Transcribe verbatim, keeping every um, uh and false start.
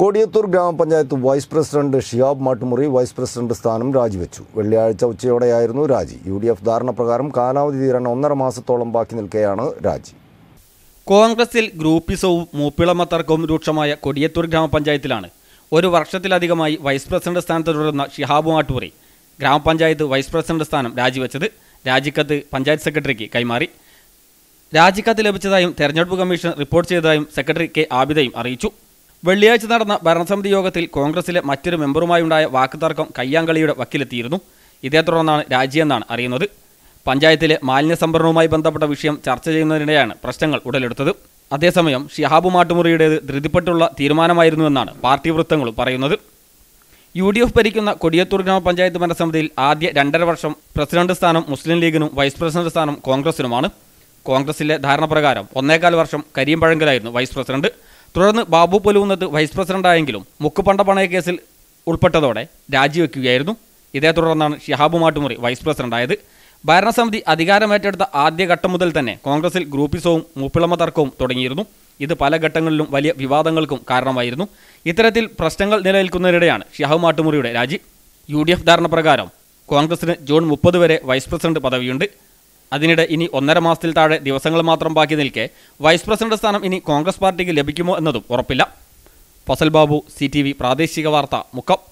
Kodiyathoor Grama Panchayat Vice President Shihab Mattumuri, Vice President Stanam Rajivichu. വെള്ളിയാഴ്ച ഉച്ചയോടെയായിരുന്നു രാജി. U D F ധാരണപ്രകാരം കാലാവധി തീരാൻ ഒന്നര മാസത്തോളം ബാക്കി നിൽക്കെയാണ് രാജി. കോൺഗ്രസിൽ ഗ്രൂപ്പിസവും മൂപ്പിളമ തർക്കവും രൂക്ഷമായ കൊടിയത്തൂർ ഗ്രാമപഞ്ചായത്തിലാണ് ഒരു വർഷത്തിലധികമായി വൈസ് പ്രസിഡന്റ് സ്ഥാനത്ത് തുടരുന്ന ഷിഹാബ് മാട്ടൂരി ഗ്രാമപഞ്ചായത്ത് വൈസ് പ്രസിഡന്റ് സ്ഥാനം രാജിവെച്ചത് രാജിക്കത്ത് പഞ്ചായത്ത് സെക്രട്ടറിക്ക് കൈമാറി. രാജിക്കത്ത് ലഭിച്ചതായും തെരഞ്ഞെടുപ്പ് കമ്മീഷൻ റിപ്പോർട്ട് ചെയ്തതായും സെക്രട്ടറി കെ ആബിദയും അറിയിച്ചു. വെള്ളിയാഴ്ച നടന്ന ഭരണസമിതി യോഗത്തിൽ കോൺഗ്രസിലെ മറ്റൊരു മെമ്പറുമായുണ്ടായ വാക്കുതർക്കം കയ്യാങ്കളിയുടെ വക്കിലെത്തിയിരുന്നു. ഇതേ തുടർന്നാണ് രാജിയെന്നാണ് അറിയുന്നത്. പഞ്ചായത്തിലെ മാലിന്യ സംഭരണവുമായി ബന്ധപ്പെട്ട വിഷയം ചർച്ച ചെയ്യുന്നതിനിടെയാണ് പ്രശ്നങ്ങൾ ഉടലെടുത്തത്. അതേസമയം ഷിഹാബ് മാട്ടുമുറിയുടേത് ധൃതിപ്പെട്ടുള്ള തീരുമാനമായിരുന്നുവെന്നാണ് പാർട്ടി വൃത്തങ്ങളും പറയുന്നത്. യു ഡി എഫ് ഭരിക്കുന്ന കൊടിയത്തൂർ ഗ്രാമപഞ്ചായത്ത് ഭരണസമിതിയിൽ ആദ്യ രണ്ടര വർഷം പ്രസിഡന്റ് സ്ഥാനം മുസ്ലിം ലീഗിനും വൈസ് പ്രസിഡന്റ് സ്ഥാനം കോൺഗ്രസിനുമാണ്. കോൺഗ്രസിലെ ധാരണപ്രകാരം ഒന്നേകാൽ വർഷം കരീം പഴങ്കലായിരുന്നു വൈസ് പ്രസിഡന്റ്. തുടർന്ന് ബാബു പൊലുവുന്നത് വൈസ് പ്രസിഡന്റായെങ്കിലും മുക്കുപണ്ട പണയ കേസിൽ ഉൾപ്പെട്ടതോടെ രാജിവെക്കുകയായിരുന്നു. ഇതേ തുടർന്നാണ് ഷിഹാബ് മാട്ടുമുറി വൈസ് പ്രസിഡന്റായത്. ഭരണസമിതി അധികാരമേറ്റെടുത്ത ആദ്യ ഘട്ടം മുതൽ തന്നെ കോൺഗ്രസിൽ ഗ്രൂപ്പിസവും മൂപ്പിളമ തർക്കവും തുടങ്ങിയിരുന്നു. ഇത് പല ഘട്ടങ്ങളിലും വലിയ വിവാദങ്ങൾക്കും കാരണമായിരുന്നു. ഇത്തരത്തിൽ പ്രശ്നങ്ങൾ നിലനിൽക്കുന്നതിനിടെയാണ് ഷിഹാബ് മാട്ടുമുറിയുടെ രാജി. യു ഡി എഫ് ധാരണപ്രകാരം കോൺഗ്രസിന് ജൂൺ മുപ്പത് വരെ വൈസ് പ്രസിഡന്റ് പദവിയുണ്ട്. അതിനിടെ ഇനി ഒന്നര മാസത്തിൽ താഴെ ദിവസങ്ങൾ മാത്രം ബാക്കി നിൽക്കെ വൈസ് പ്രസിഡന്റ് സ്ഥാനം ഇനി കോൺഗ്രസ് പാർട്ടിക്ക് ലഭിക്കുമോ എന്നതും ഉറപ്പില്ല. Fazal Babu, C T V പ്രാദേശിക വാർത്ത, മുക്കം.